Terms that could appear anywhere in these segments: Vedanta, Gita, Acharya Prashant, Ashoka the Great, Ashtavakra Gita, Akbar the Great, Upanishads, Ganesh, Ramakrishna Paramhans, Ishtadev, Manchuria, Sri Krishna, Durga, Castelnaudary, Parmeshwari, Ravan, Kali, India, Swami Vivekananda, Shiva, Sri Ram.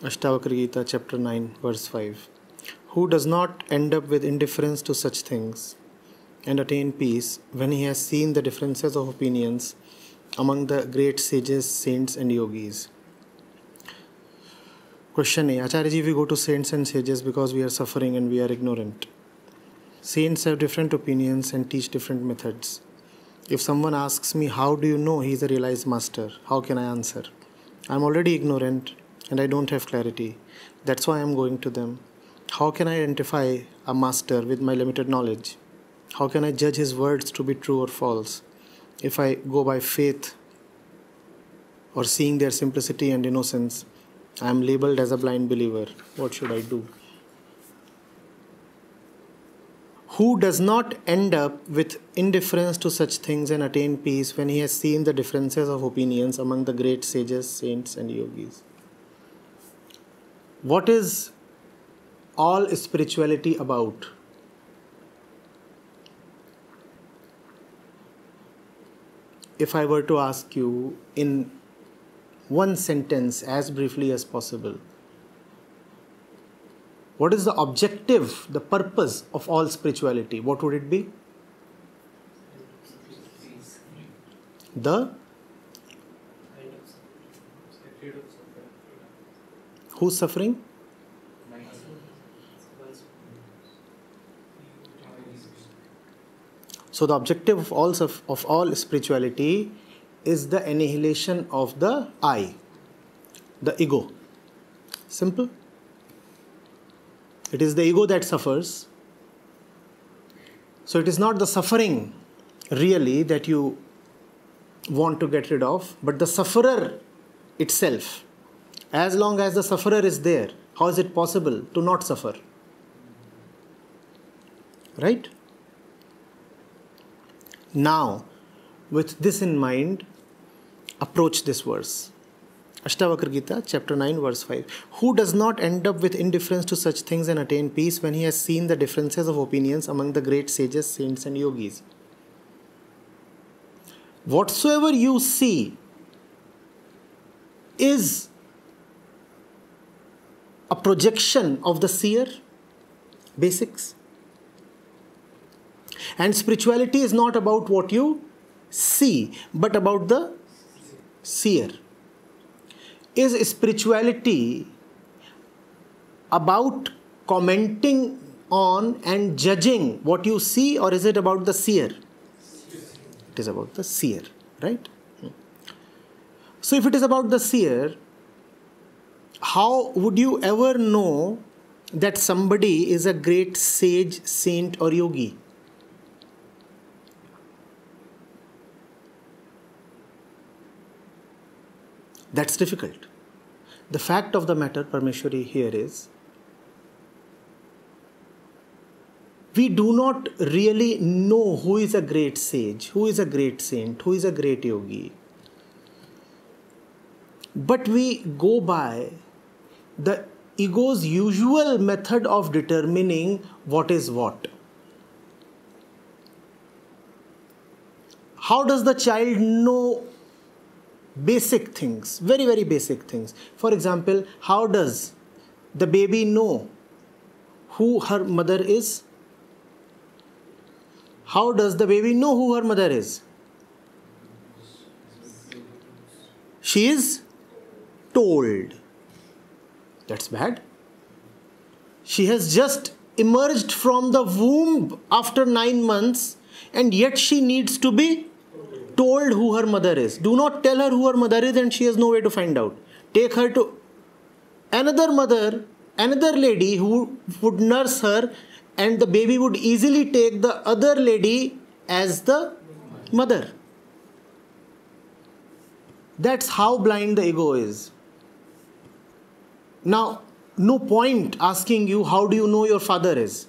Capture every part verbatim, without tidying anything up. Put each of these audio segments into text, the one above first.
Ashtavakra Gita chapter nine verse five. Who does not end up with indifference to such things and attain peace when he has seen the differences of opinions among the great sages, saints and yogis? Question A. Acharyaji, we go to saints and sages because we are suffering and we are ignorant. Saints have different opinions and teach different methods. If someone asks me, how do you know he is a realized master? How can I answer? I am already ignorant and I don't have clarity. That's why I am going to them. How can I identify a master with my limited knowledge? How can I judge his words to be true or false? If I go by faith or seeing their simplicity and innocence, I am labeled as a blind believer. What should I do? Who does not end up with indifference to such things and attain peace when he has seen the differences of opinions among the great sages, saints and yogis? What is all spirituality about? If I were to ask you in one sentence, as briefly as possible, what is the objective, the purpose of all spirituality? What would it be? The? Who's suffering? So the objective of all, of all spirituality is the annihilation of the I, the ego. Simple. It is the ego that suffers. So it is not the suffering really that you want to get rid of, but the sufferer itself. As long as the sufferer is there, how is it possible to not suffer? Right? Now, with this in mind, approach this verse. Ashtavakra Gita, chapter nine, verse five. Who does not end up with indifference to such things and attain peace when he has seen the differences of opinions among the great sages, saints and yogis? Whatsoever you see is a projection of the seer. Basics. And spirituality is not about what you see, but about the seer. Is spirituality about commenting on and judging what you see, or is it about the seer? It is about the seer, right? So if it is about the seer, how would you ever know that somebody is a great sage, saint or yogi? That's difficult. The fact of the matter, Parmeshwari, here is we do not really know who is a great sage, who is a great saint, who is a great yogi. But we go by the ego's usual method of determining what is what. How does the child know basic things, very, very basic things? For example, how does the baby know who her mother is? How does the baby know who her mother is? She is told. That's bad. She has just emerged from the womb after nine months and yet she needs to be told who her mother is. Do not tell her who her mother is and she has no way to find out. Take her to another mother, another lady who would nurse her, and the baby would easily take the other lady as the mother. That's how blind the ego is. Now, no point asking you, how do you know your father is?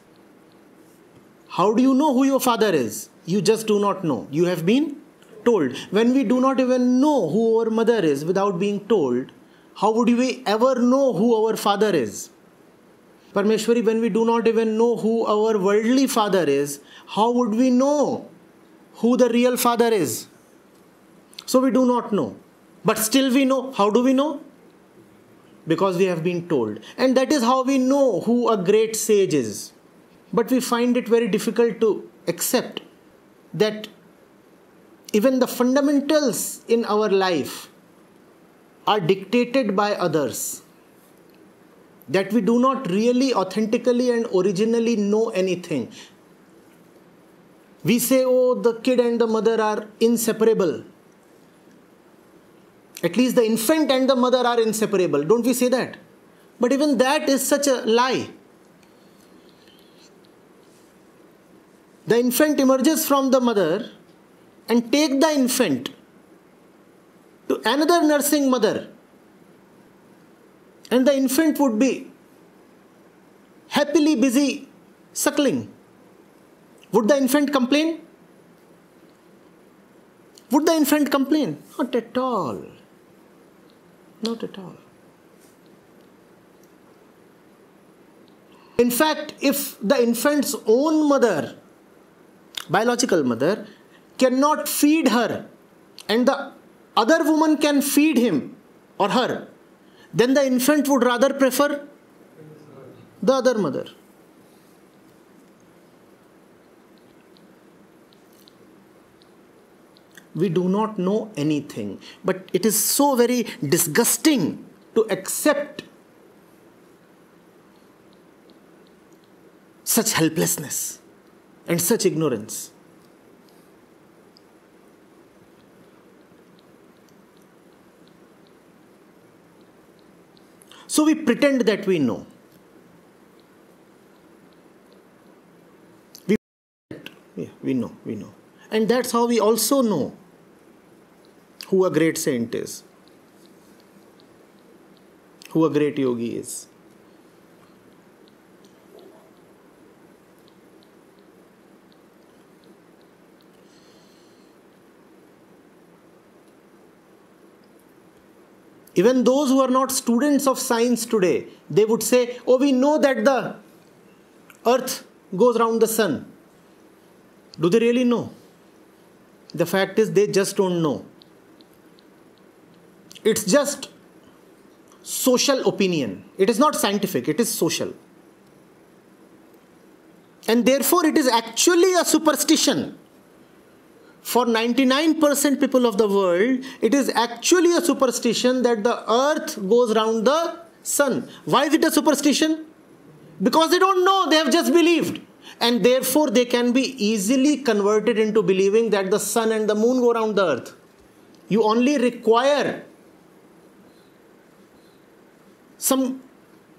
How do you know who your father is? You just do not know. You have been told. When we do not even know who our mother is without being told, how would we ever know who our father is? Parmeshwari, when we do not even know who our worldly father is, how would we know who the real father is? So we do not know. But still we know. How do we know? because we have been told. And that is how we know who a great sage is. But we find it very difficult to accept that even the fundamentals in our life are dictated by others, that we do not really authentically and originally know anything. We say, oh, the kid and the mother are inseparable. At least the infant and the mother are inseparable. Don't we say that? But even that is such a lie. The infant emerges from the mother, and take the infant to another nursing mother, and the infant would be happily busy suckling. Would the infant complain? Would the infant complain? Not at all. Not at all. In fact, if the infant's own mother, biological mother, cannot feed her and the other woman can feed him or her, then the infant would rather prefer the other mother. We do not know anything, but it is so very disgusting to accept such helplessness and such ignorance. So we pretend that we know. We pretend. Yeah, we know, we know. And that's how we also know who a great saint is, who a great yogi is. Even those who are not students of science today, they would say, oh, we know that the earth goes round the sun. Do they really know? The fact is, they just don't know. It's just social opinion. It is not scientific, it is social. And therefore, it is actually a superstition. For ninety-nine percent people of the world, it is actually a superstition that the earth goes round the sun. Why is it a superstition? Because they don't know, they have just believed. And therefore, they can be easily converted into believing that the sun and the moon go around the earth. You only require some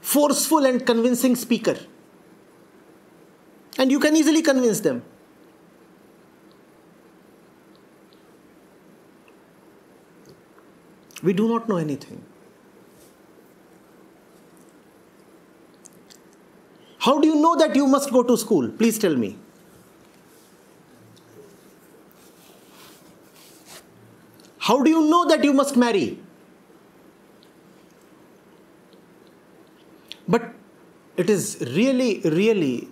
forceful and convincing speaker, and you can easily convince them. We do not know anything. How do you know that you must go to school? Please tell me. How do you know that you must marry? But it is really, really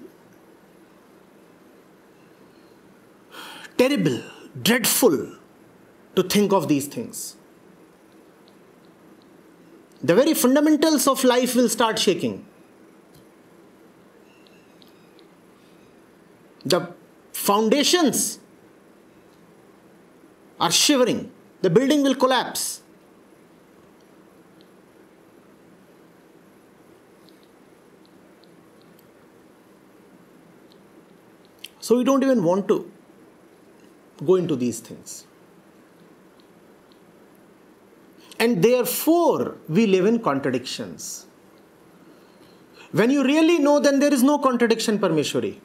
terrible, dreadful to think of these things. The very fundamentals of life will start shaking. The foundations are shivering. The building will collapse. So we don't even want to go into these things. And therefore, we live in contradictions. When you really know, then there is no contradiction, Parmeshwari.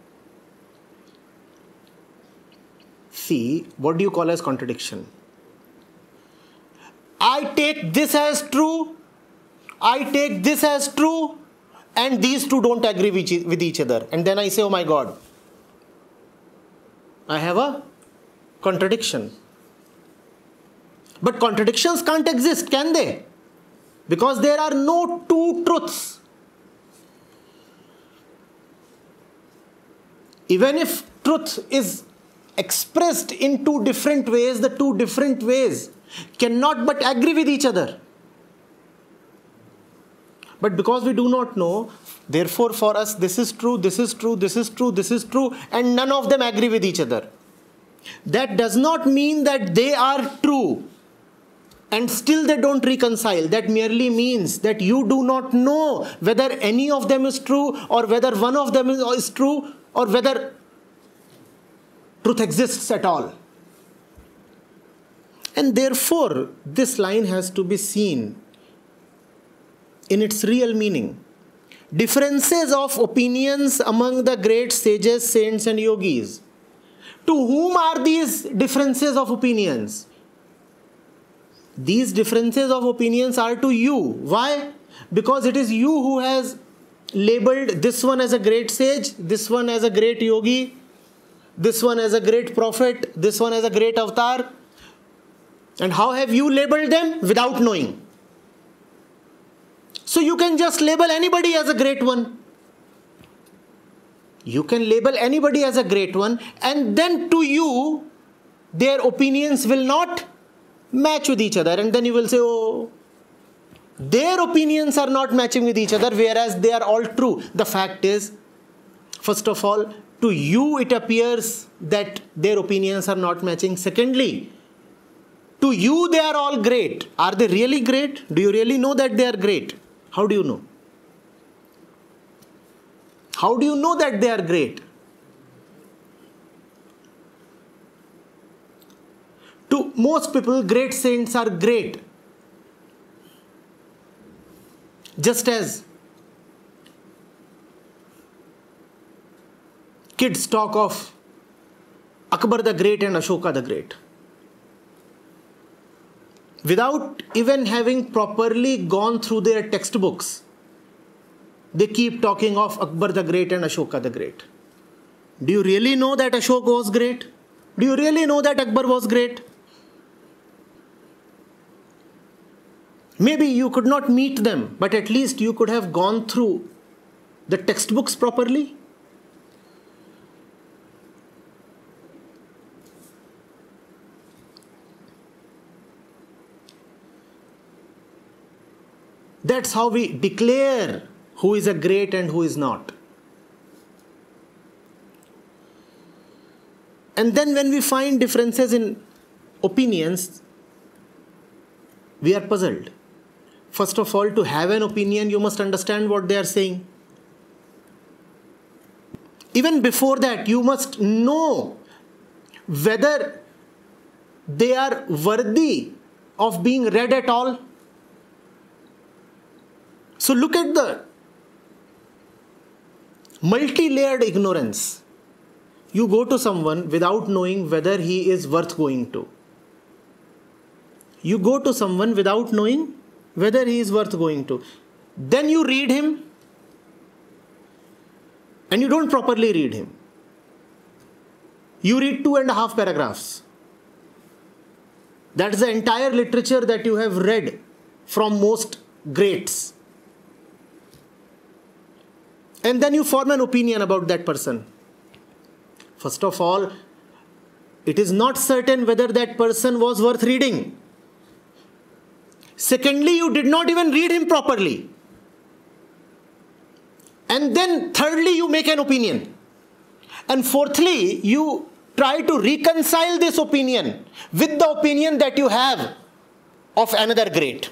See, what do you call as contradiction? I take this as true, I take this as true, and these two don't agree with each other. And then I say, oh my God, I have a contradiction. But contradictions can't exist, can they? Because there are no two truths. Even if truth is expressed in two different ways, the two different ways cannot but agree with each other. But because we do not know, therefore for us this is true, this is true, this is true, this is true, and none of them agree with each other. That does not mean that they are true and still they don't reconcile. That merely means that you do not know whether any of them is true, or whether one of them is true, or whether truth exists at all. And therefore, this line has to be seen in its real meaning. Differences of opinions among the great sages, saints and yogis. To whom are these differences of opinions? These differences of opinions are to you. Why? Because it is you who has labeled this one as a great sage, this one as a great yogi, this one as a great prophet, this one as a great avatar. And how have you labeled them? Without knowing. So you can just label anybody as a great one. You can label anybody as a great one, and then to you, their opinions will not match with each other. And then you will say, oh, their opinions are not matching with each other, whereas they are all true. The fact is, first of all, to you it appears that their opinions are not matching. Secondly, to you they are all great. Are they really great? Do you really know that they are great? How do you know? How do you know that they are great? To most people, great saints are great. Just as kids talk of Akbar the Great and Ashoka the Great, without even having properly gone through their textbooks. They keep talking of Akbar the Great and Ashoka the Great. Do you really know that Ashoka was great? Do you really know that Akbar was great? Maybe you could not meet them, but at least you could have gone through the textbooks properly. That's how we declare who is a great and who is not. And then when we find differences in opinions, we are puzzled. First of all, to have an opinion, you must understand what they are saying. Even before that, you must know whether they are worthy of being read at all. So look at the multi-layered ignorance. You go to someone without knowing whether he is worth going to. You go to someone without knowing whether he is worth going to. Then you read him, and you don't properly read him. You read two and a half paragraphs. That is the entire literature that you have read from most greats. And then you form an opinion about that person. First of all, it is not certain whether that person was worth reading. Secondly, you did not even read him properly. And then thirdly, you make an opinion. And fourthly, you try to reconcile this opinion with the opinion that you have of another great.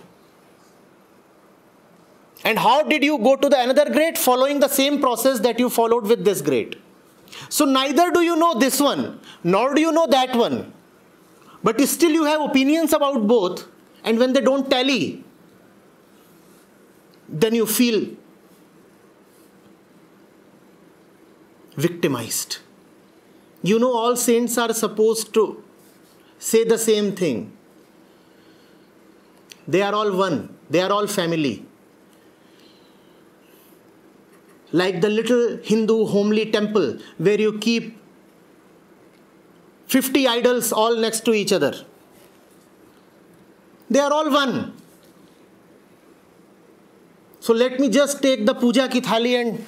And how did you go to the another great? Following the same process that you followed with this great. So neither do you know this one, nor do you know that one. But you still you have opinions about both, and when they don't tally, then you feel victimized. You know, all saints are supposed to say the same thing. They are all one. They are all family. Like the little Hindu homely temple where you keep fifty idols all next to each other. They are all one. So let me just take the puja ki thali and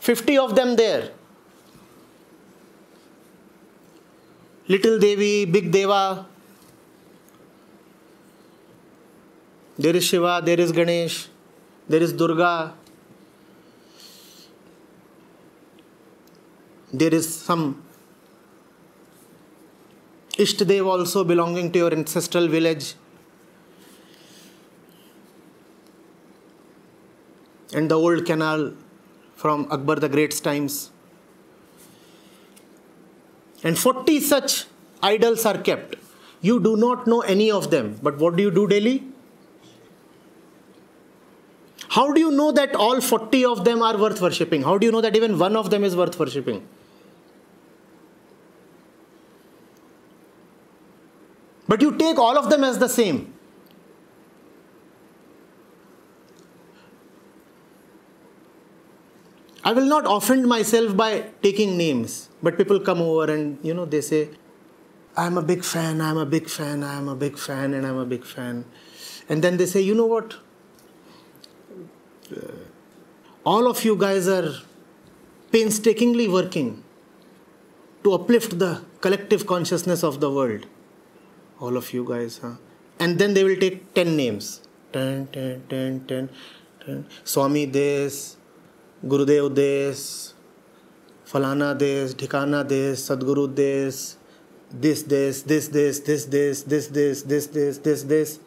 fifty of them there. Little Devi, big Deva. There is Shiva, there is Ganesh. there is Durga, there is some Ishtadev also belonging to your ancestral village, and the old canal from Akbar the Great's times. And forty such idols are kept. You do not know any of them. But what do you do daily? How do you know that all forty of them are worth worshipping? How do you know that even one of them is worth worshipping? But you take all of them as the same. I will not offend myself by taking names, but people come over and, you know, they say, I'm a big fan, I'm a big fan, I'm a big fan, and I'm a big fan. And then they say, you know what? All of you guys are painstakingly working to uplift the collective consciousness of the world. All of you guys, huh? And then they will take ten names. Ten, ten, ten, ten, ten. Swami this, Gurudev this, Falana this, Dhikana this, Sadguru this, this this, this this, this this, this this, this this, this this,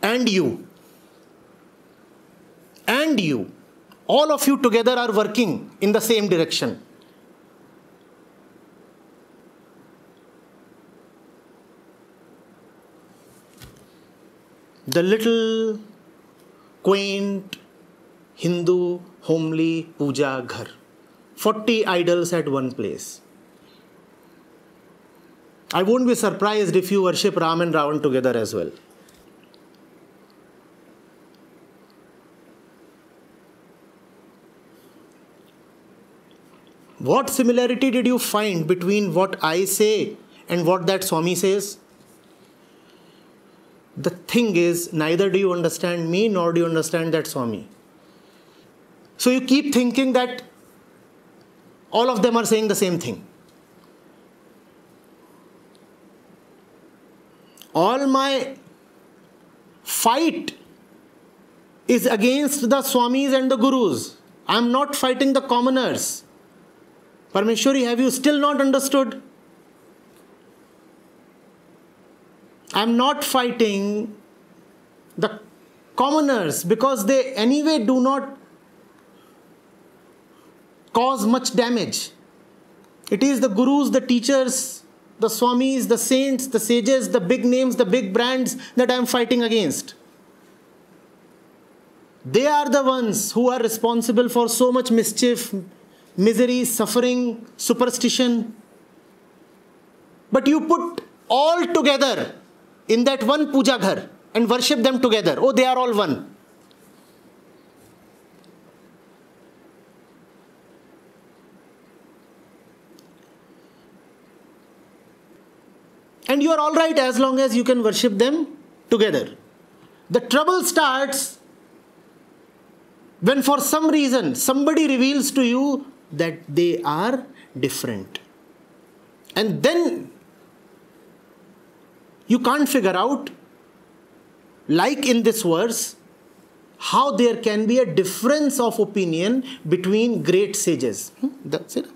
and you. And you. All of you together are working in the same direction. The little, quaint, Hindu, homely puja ghar. forty idols at one place. I won't be surprised if you worship Ram and Ravan together as well. What similarity did you find between what I say and what that Swami says? The thing is, neither do you understand me nor do you understand that Swami. So you keep thinking that all of them are saying the same thing. All my fight is against the Swamis and the Gurus. I am not fighting the commoners. Parmeshwari, have you still not understood? I am not fighting the commoners because they anyway do not cause much damage. It is the gurus, the teachers, the swamis, the saints, the sages, the big names, the big brands that I am fighting against. They are the ones who are responsible for so much mischief, misery, suffering, superstition. But you put all together in that one puja ghar and worship them together. Oh, they are all one. And you are all right as long as you can worship them together. The trouble starts when for some reason somebody reveals to you that they are different. And then you can't figure out, like in this verse, how there can be a difference of opinion between great sages. Hmm? That's it.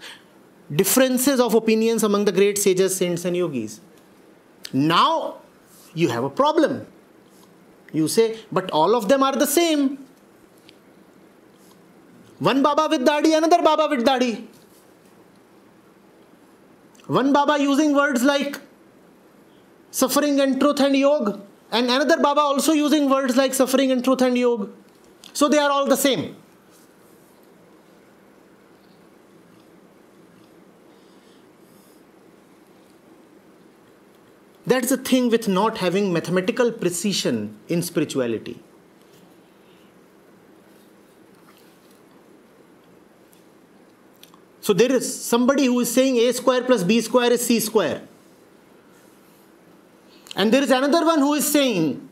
Differences of opinions among the great sages, saints and yogis. Now you have a problem. You say, but all of them are the same. One Baba with Dadi, another Baba with Dadi. One Baba using words like suffering and truth and yoga, and another Baba also using words like suffering and truth and yoga. So they are all the same. That's the thing with not having mathematical precision in spirituality. So there is somebody who is saying A square plus B square is C square. And there is another one who is saying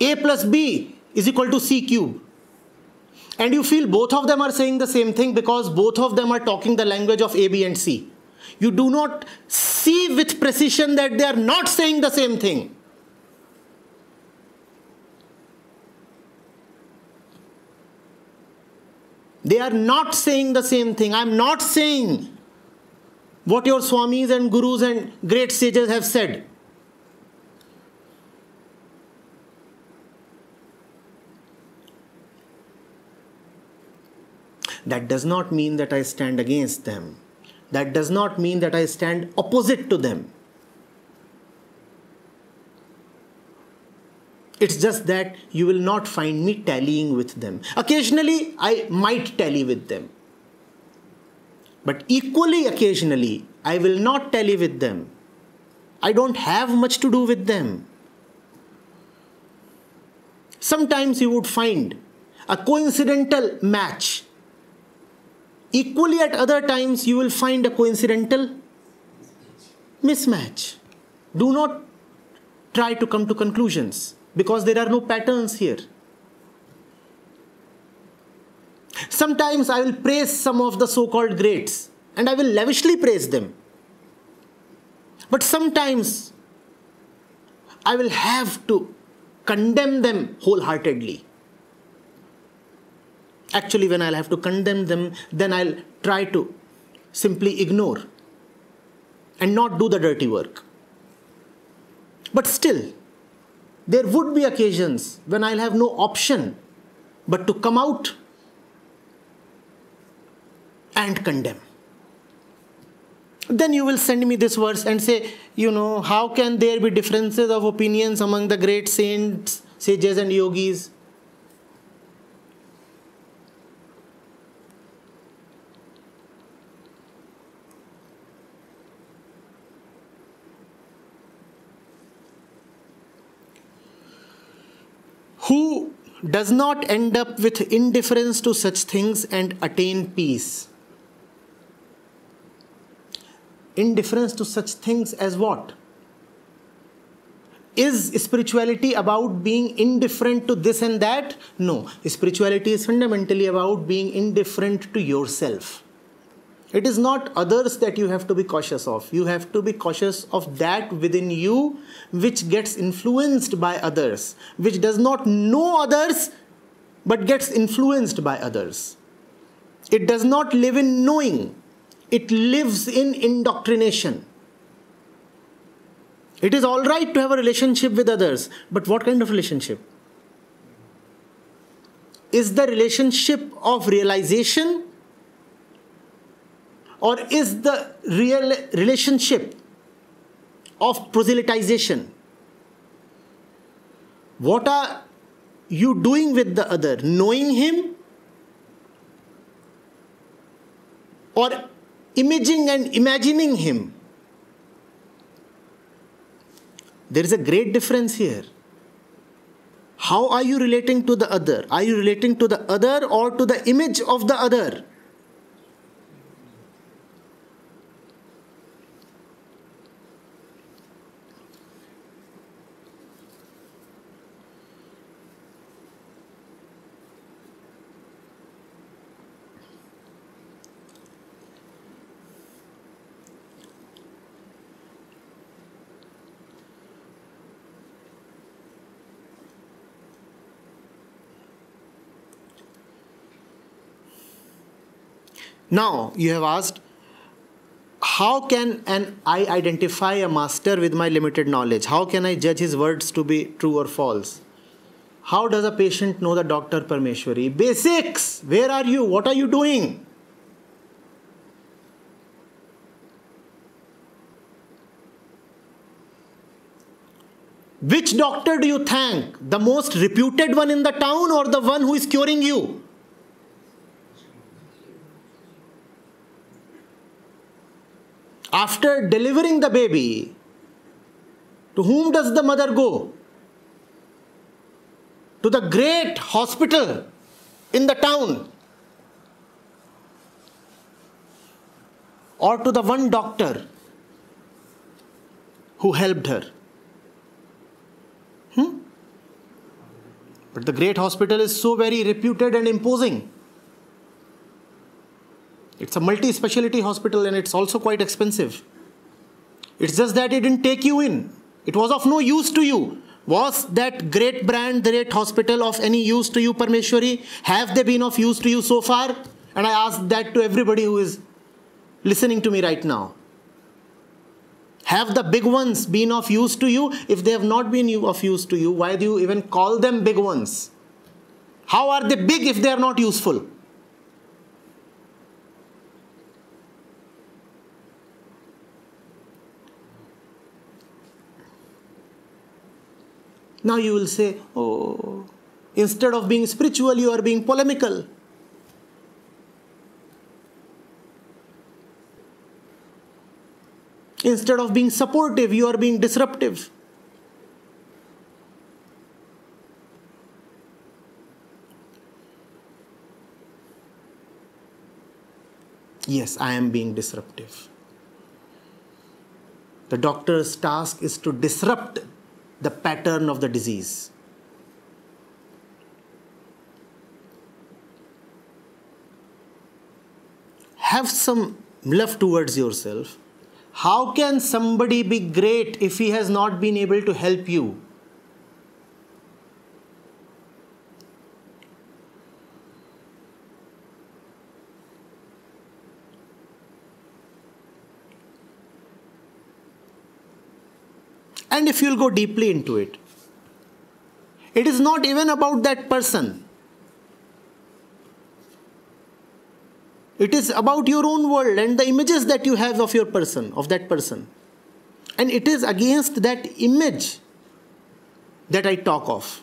A plus B is equal to C cube. And you feel both of them are saying the same thing because both of them are talking the language of A, B and C. You do not see with precision that they are not saying the same thing. They are not saying the same thing. I am not saying what your Swamis and Gurus and great sages have said. That does not mean that I stand against them. That does not mean that I stand opposite to them. It's just that you will not find me tallying with them. Occasionally, I might tally with them. But equally occasionally, I will not tally with them. I don't have much to do with them. Sometimes you would find a coincidental match. Equally at other times, you will find a coincidental mismatch. Do not try to come to conclusions, because there are no patterns here. Sometimes I will praise some of the so-called greats, and I will lavishly praise them. But sometimes I will have to condemn them wholeheartedly. Actually, when I'll have to condemn them, then I'll try to simply ignore and not do the dirty work. But still, there would be occasions when I'll have no option but to come out and condemn. Then you will send me this verse and say, you know, how can there be differences of opinions among the great saints, sages and yogis? Who does not end up with indifference to such things and attain peace? Indifference to such things as what? Is spirituality about being indifferent to this and that? No. Spirituality is fundamentally about being indifferent to yourself. It is not others that you have to be cautious of. You have to be cautious of that within you which gets influenced by others, which does not know others but gets influenced by others. It does not live in knowing. It lives in indoctrination. It is all right to have a relationship with others, but what kind of relationship? Is the relationship of realization? Or is the real relationship of proselytization? What are you doing with the other? Knowing him? Or imaging and imagining him? There is a great difference here. How are you relating to the other? Are you relating to the other or to the image of the other? Now, you have asked, how can an I identify a master with my limited knowledge? How can I judge his words to be true or false? How does a patient know the doctor Parmeshwari? Basics! Where are you? What are you doing? Which doctor do you thank? The most reputed one in the town or the one who is curing you? After delivering the baby, to whom does the mother go? To the great hospital in the town, or to the one doctor who helped her? Hmm? But the great hospital is so very reputed and imposing. It's a multi-speciality hospital and it's also quite expensive. It's just that it didn't take you in. It was of no use to you. Was that great brand, the great hospital of any use to you, Parmeshwari? Have they been of use to you so far? And I ask that to everybody who is listening to me right now. Have the big ones been of use to you? If they have not been of use to you, why do you even call them big ones? How are they big if they are not useful? Now you will say, oh, instead of being spiritual, you are being polemical. Instead of being supportive, you are being disruptive. Yes, I am being disruptive. The doctor's task is to disrupt the pattern of the disease. Have some love towards yourself. How can somebody be great if he has not been able to help you? And if you'll go deeply into it, it is not even about that person. It is about your own world and the images that you have of your person, of that person. And it is against that image that I talk of.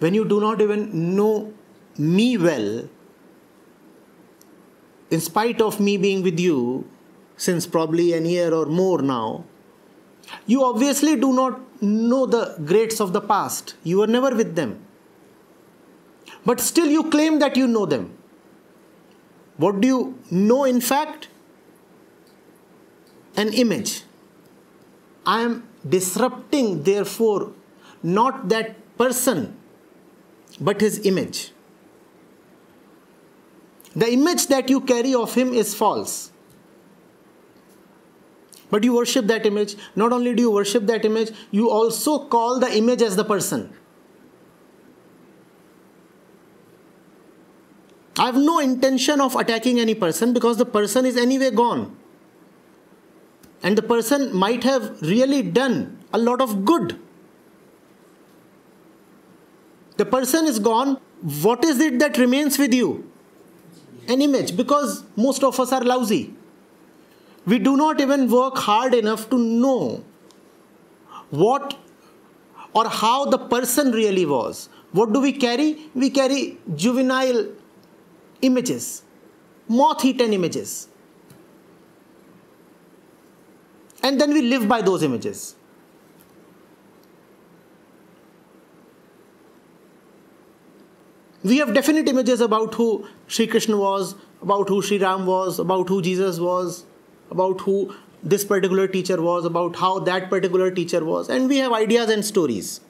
When you do not even know me well, in spite of me being with you since probably an year or more now, you obviously do not know the greats of the past. You were never with them. But still you claim that you know them. What do you know in fact? An image. I am disrupting, therefore, not that person, but his image. The image that you carry of him is false. But you worship that image. Not only do you worship that image, you also call the image as the person. I have no intention of attacking any person because the person is anyway gone. And the person might have really done a lot of good. The person is gone. What is it that remains with you? An image, because most of us are lousy. We do not even work hard enough to know what or how the person really was. What do we carry? We carry juvenile images, moth-eaten images. And then we live by those images. We have definite images about who Sri Krishna was, about who Sri Ram was, about who Jesus was, about who this particular teacher was, about how that particular teacher was, and we have ideas and stories.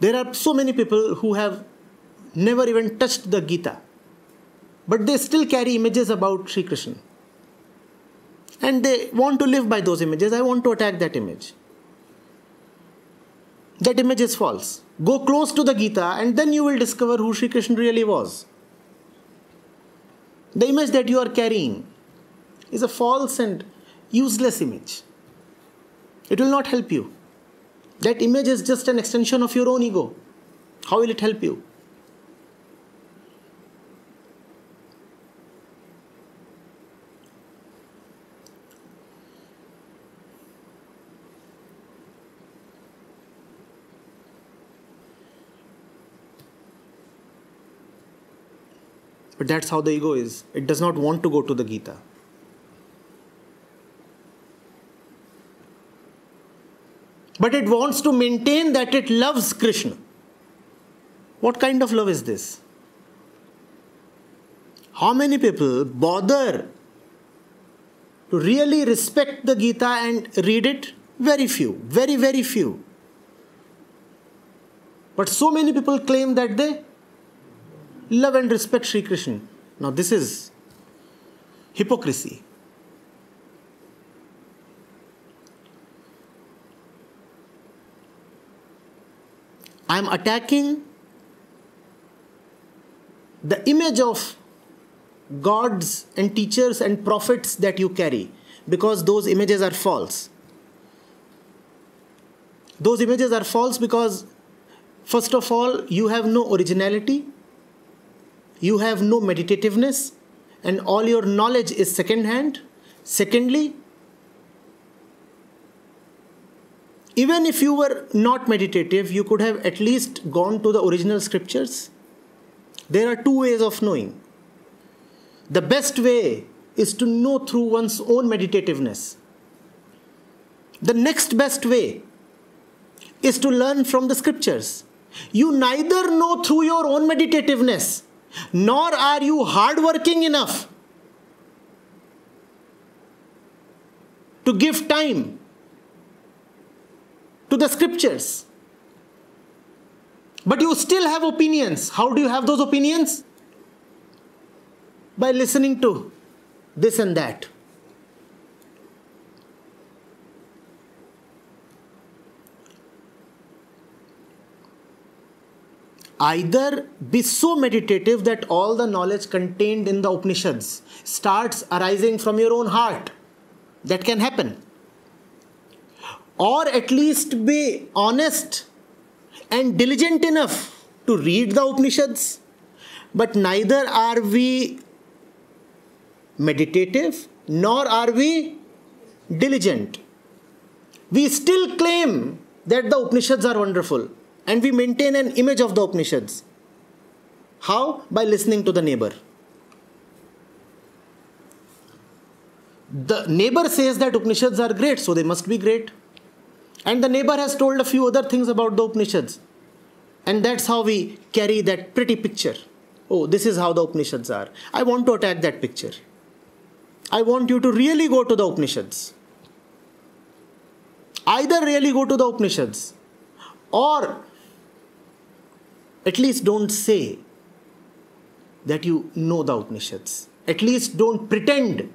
There are so many people who have never even touched the Gita, but they still carry images about Sri Krishna. And they want to live by those images. I want to attack that image. That image is false. Go close to the Gita and then you will discover who Sri Krishna really was. The image that you are carrying is a false and useless image. It will not help you. That image is just an extension of your own ego. How will it help you? But that's how the ego is. It does not want to go to the Gita. But it wants to maintain that it loves Krishna. What kind of love is this? How many people bother to really respect the Gita and read it? Very few. Very, very few. But so many people claim that they love and respect Sri Krishna. Now this is hypocrisy. I am attacking the image of gods and teachers and prophets that you carry, because those images are false. Those images are false because, first of all, you have no originality, you have no meditativeness, and all your knowledge is second-hand. Secondly, even if you were not meditative, you could have at least gone to the original scriptures. There are two ways of knowing. The best way is to know through one's own meditativeness. The next best way is to learn from the scriptures. You neither know through your own meditativeness, nor are you hardworking enough to give time to the scriptures. But you still have opinions. How do you have those opinions? By listening to this and that. Either be so meditative that all the knowledge contained in the Upanishads starts arising from your own heart. That can happen. Or at least be honest and diligent enough to read the Upanishads. But neither are we meditative nor are we diligent. We still claim that the Upanishads are wonderful, and we maintain an image of the Upanishads. How? By listening to the neighbor. The neighbor says that Upanishads are great, so they must be great. And the neighbor has told a few other things about the Upanishads. And that's how we carry that pretty picture. Oh, this is how the Upanishads are. I want to attack that picture. I want you to really go to the Upanishads. Either really go to the Upanishads, or at least don't say that you know the Upanishads. At least don't pretend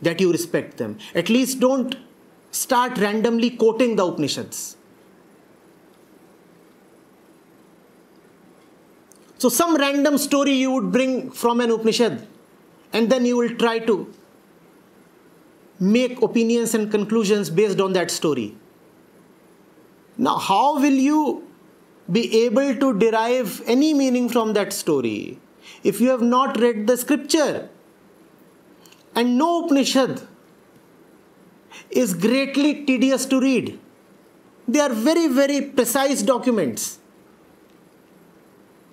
that you respect them. At least don't start randomly quoting the Upanishads. So some random story you would bring from an Upanishad, and then you will try to make opinions and conclusions based on that story. Now, how will you be able to derive any meaning from that story if you have not read the scripture? And no Upanishad is greatly tedious to read. They are very, very precise documents.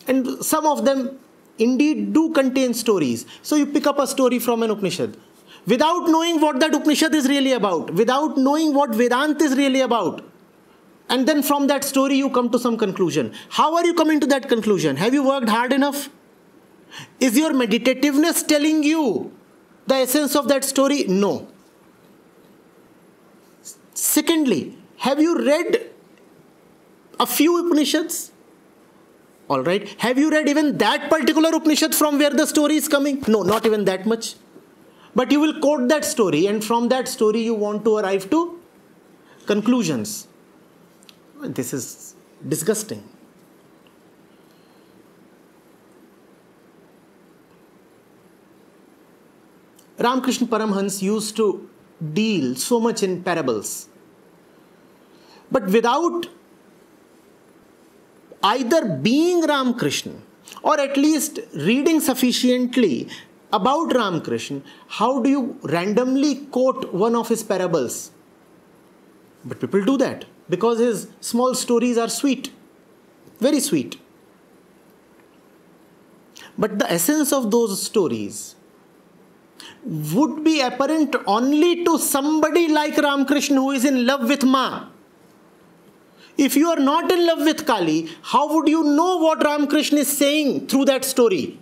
And some of them indeed do contain stories. So you pick up a story from an Upanishad without knowing what that Upanishad is really about, without knowing what Vedanta is really about. And then from that story you come to some conclusion. How are you coming to that conclusion? Have you worked hard enough? Is your meditativeness telling you the essence of that story? No. Secondly, have you read a few Upanishads? All right. Have you read even that particular Upanishad from where the story is coming? No, not even that much. But you will quote that story, and from that story you want to arrive to conclusions. This is disgusting. Ramakrishna Paramhans used to deal so much in parables. But without either being Ramakrishna or at least reading sufficiently about Ramakrishna, how do you randomly quote one of his parables? But people do that, because his small stories are sweet, very sweet. But the essence of those stories would be apparent only to somebody like Ramakrishna, who is in love with Ma. If you are not in love with Kali, how would you know what Ramakrishna is saying through that story?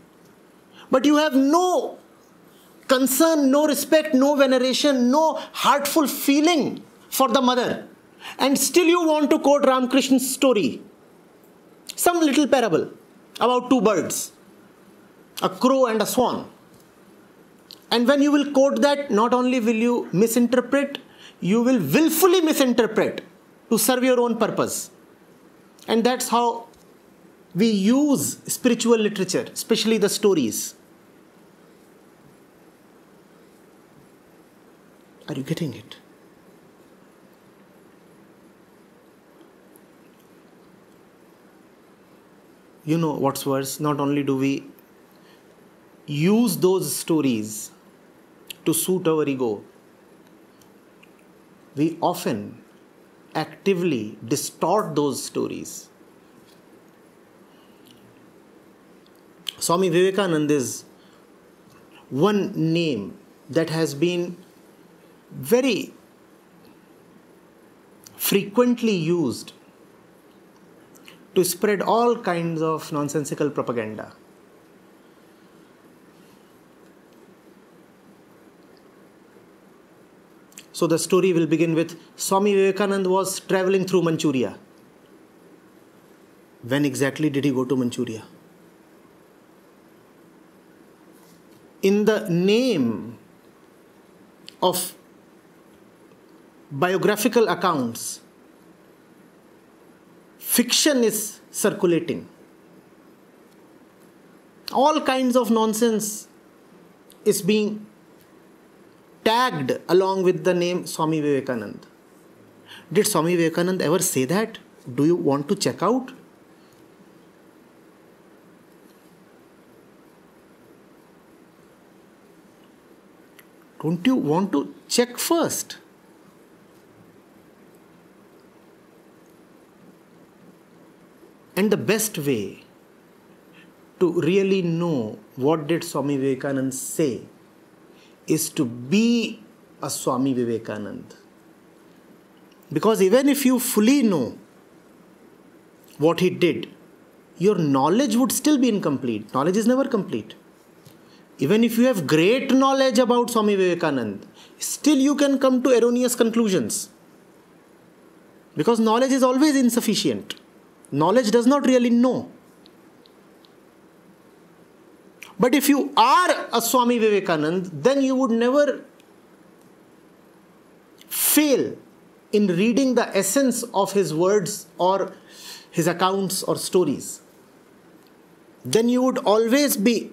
But you have no concern, no respect, no veneration, no heartful feeling for the mother. And still you want to quote Ramakrishna's story. Some little parable about two birds, a crow and a swan. And when you will quote that, not only will you misinterpret, you will willfully misinterpret to serve your own purpose. And that's how we use spiritual literature, especially the stories. Are you getting it? You know what's worse? Not only do we use those stories to suit our ego, we often actively distort those stories. Swami Vivekananda is one name that has been very frequently used to spread all kinds of nonsensical propaganda. So the story will begin with, Swami Vivekananda was traveling through Manchuria. When exactly did he go to Manchuria? In the name of biographical accounts, fiction is circulating. All kinds of nonsense is being tagged along with the name Swami Vivekananda. Did Swami Vivekananda ever say that? Do you want to check out? Don't you want to check first? And the best way to really know what did Swami Vivekananda say is to be a Swami Vivekananda. Because even if you fully know what he did, your knowledge would still be incomplete. Knowledge is never complete. Even if you have great knowledge about Swami Vivekananda, still you can come to erroneous conclusions. Because knowledge is always insufficient. Knowledge does not really know. But if you are a Swami Vivekananda, then you would never fail in reading the essence of his words or his accounts or stories. Then you would always be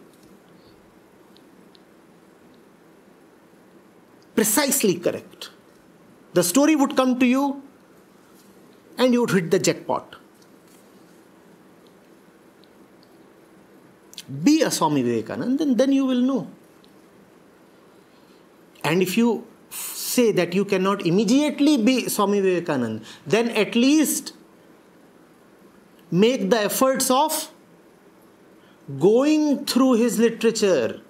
precisely correct. The story would come to you and you would hit the jackpot. Be a Swami Vivekananda and then you will know. And if you say that you cannot immediately be Swami Vivekananda, then at least make the efforts of going through his literature,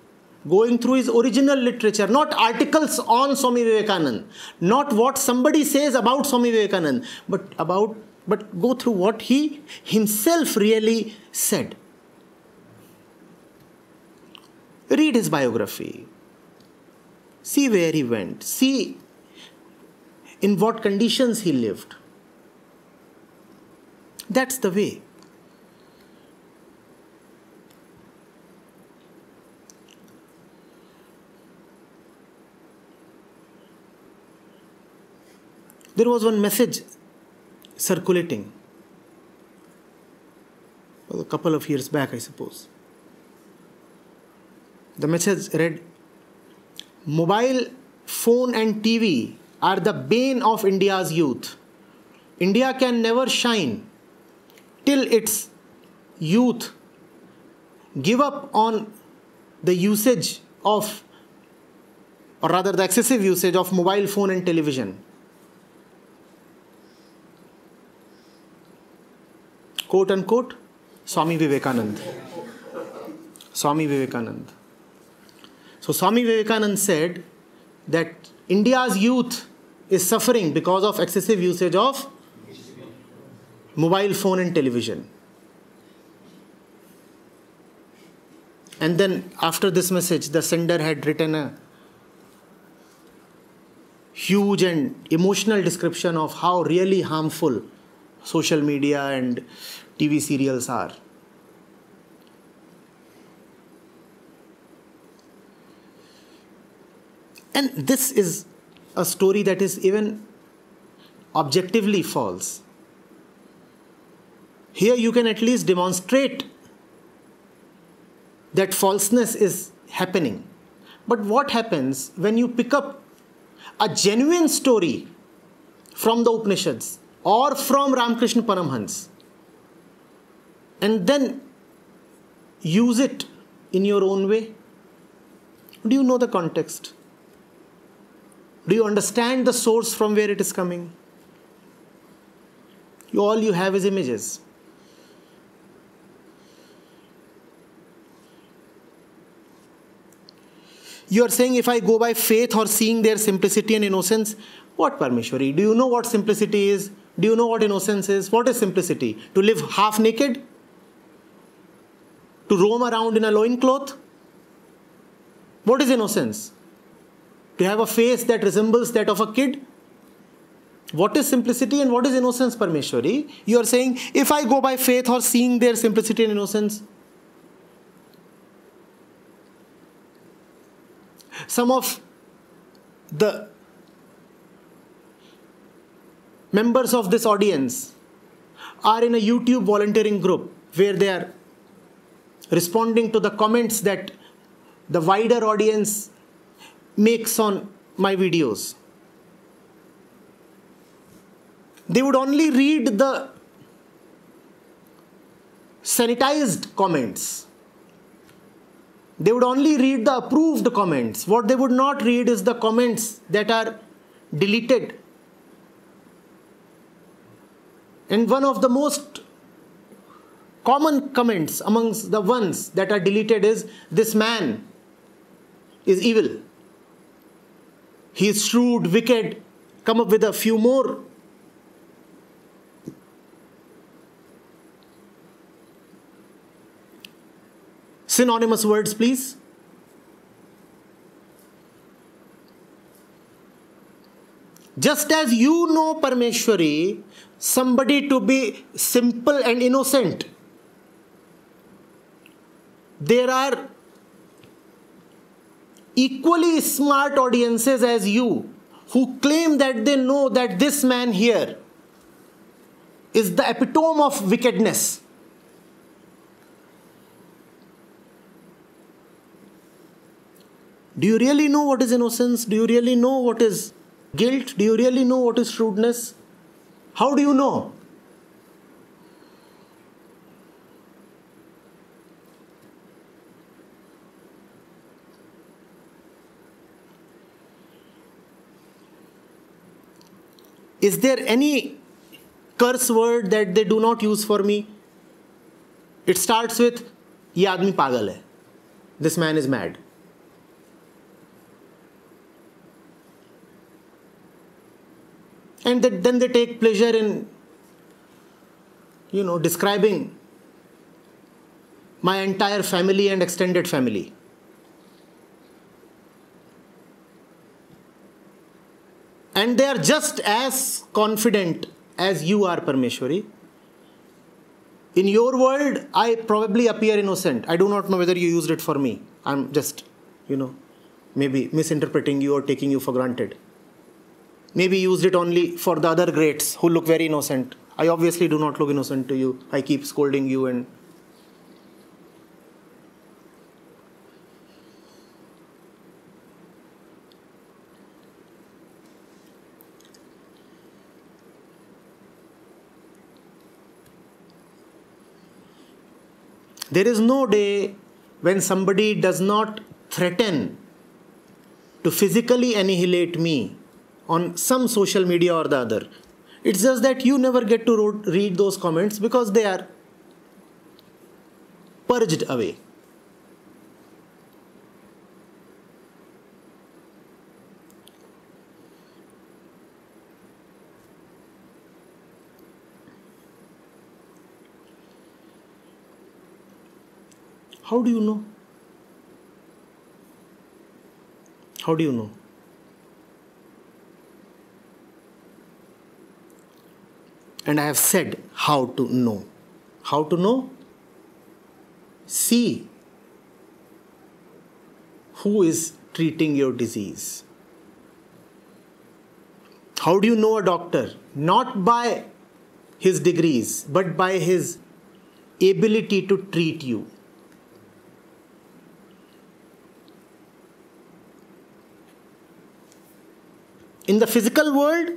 going through his original literature, not articles on Swami Vivekananda, not what somebody says about Swami Vivekananda, but about, but go through what he himself really said. Read his biography. See where he went. See in what conditions he lived. That's the way. There was one message circulating a couple of years back, I suppose. The message read, mobile phone and T V are the bane of India's youth. India can never shine till its youth give up on the usage of, or rather the excessive usage of mobile phone and television. Quote unquote, Swami Vivekananda. Swami Vivekananda. So Swami Vivekananda said that India's youth is suffering because of excessive usage of mobile phone and television. And then after this message, the sender had written a huge and emotional description of how really harmful social media and T V serials are. And this is a story that is even objectively false. Here you can at least demonstrate that falseness is happening. But what happens when you pick up a genuine story from the Upanishads or from Ramakrishna Paramhans and then use it in your own way? Do you know the context? Do you understand the source from where it is coming? You, all you have is images. You are saying, if I go by faith or seeing their simplicity and innocence, what, Parmeshwari? Do you know what simplicity is? Do you know what innocence is? What is simplicity? To live half naked? To roam around in a loincloth? What is innocence? To have a face that resembles that of a kid? What is simplicity and what is innocence, Parmeshwari? You are saying, if I go by faith or seeing their simplicity and innocence. Some of the members of this audience are in a YouTube volunteering group where they are responding to the comments that the wider audience makes on my videos. They would only read the sanitized comments. They would only read the approved comments. What they would not read is the comments that are deleted. And one of the most common comments amongst the ones that are deleted is, this man is evil. He is shrewd, wicked. Come up with a few more. Synonymous words, please. Just as you know, Parmeshwari, somebody to be simple and innocent, there are equally smart audiences as you who claim that they know that this man here is the epitome of wickedness. Do you really know what is innocence? Do you really know what is guilt? Do you really know what is shrewdness? How do you know? Is there any curse word that they do not use for me? It starts with, "Ye aadmi pagal hai." This man is mad. And that then they take pleasure in, you know, describing my entire family and extended family. And they are just as confident as you are, Parmeshwari. In your world, I probably appear innocent. I do not know whether you used it for me. I'm just, you know, maybe misinterpreting you or taking you for granted. Maybe used it only for the other greats who look very innocent. I obviously do not look innocent to you. I keep scolding you and... There is no day when somebody does not threaten to physically annihilate me on some social media or the other. It's just that you never get to read those comments because they are purged away. How do you know? How do you know? And I have said how to know. How to know? See who is treating your disease. How do you know a doctor? Not by his degrees, but by his ability to treat you. In the physical world,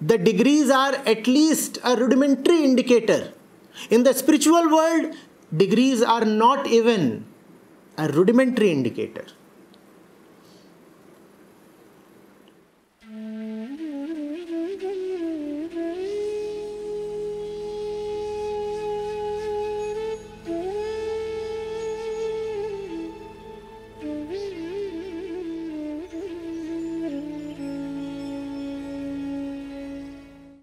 the degrees are at least a rudimentary indicator. In the spiritual world, degrees are not even a rudimentary indicator.